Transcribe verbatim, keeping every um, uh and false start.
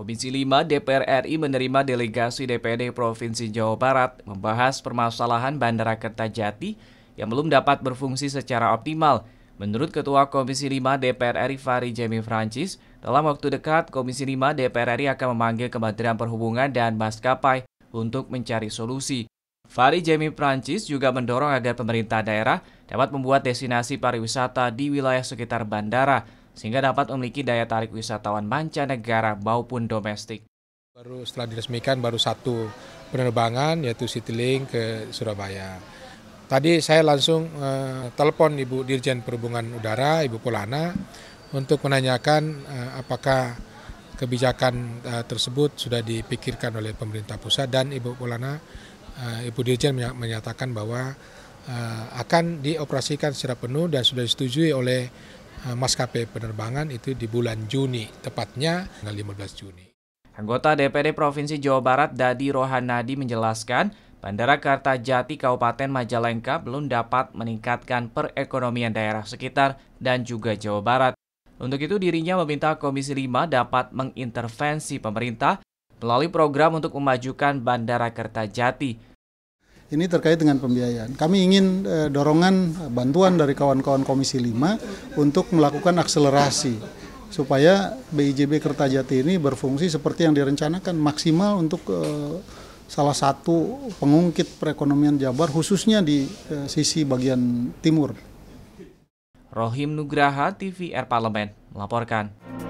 Komisi lima D P R R I menerima delegasi D P D Provinsi Jawa Barat membahas permasalahan Bandara Kertajati yang belum dapat berfungsi secara optimal. Menurut Ketua Komisi lima D P R R I Fary Djemy Francis, dalam waktu dekat Komisi lima D P R R I akan memanggil Kementerian Perhubungan dan maskapai untuk mencari solusi. Fary Djemy Francis juga mendorong agar pemerintah daerah dapat membuat destinasi pariwisata di wilayah sekitar bandara, sehingga dapat memiliki daya tarik wisatawan mancanegara maupun domestik. Baru setelah diresmikan baru satu penerbangan, yaitu Citilink ke Surabaya. Tadi saya langsung eh, telepon Ibu Dirjen Perhubungan Udara, Ibu Polana, untuk menanyakan eh, apakah kebijakan eh, tersebut sudah dipikirkan oleh pemerintah pusat, dan Ibu Polana, eh, Ibu Dirjen menyatakan bahwa eh, akan dioperasikan secara penuh dan sudah disetujui oleh maskapai penerbangan itu di bulan Juni, tepatnya tanggal lima belas Juni. Anggota D P D Provinsi Jawa Barat Dadi Rohanadi menjelaskan, Bandara Kertajati Kabupaten Majalengka belum dapat meningkatkan perekonomian daerah sekitar dan juga Jawa Barat. Untuk itu dirinya meminta Komisi lima dapat mengintervensi pemerintah melalui program untuk memajukan Bandara Kertajati. Ini terkait dengan pembiayaan. Kami ingin eh, dorongan bantuan dari kawan-kawan Komisi lima untuk melakukan akselerasi supaya B I J B Kertajati ini berfungsi seperti yang direncanakan, maksimal untuk eh, salah satu pengungkit perekonomian Jabar, khususnya di eh, sisi bagian timur. Rohim Nugraha, T V R Parlemen melaporkan.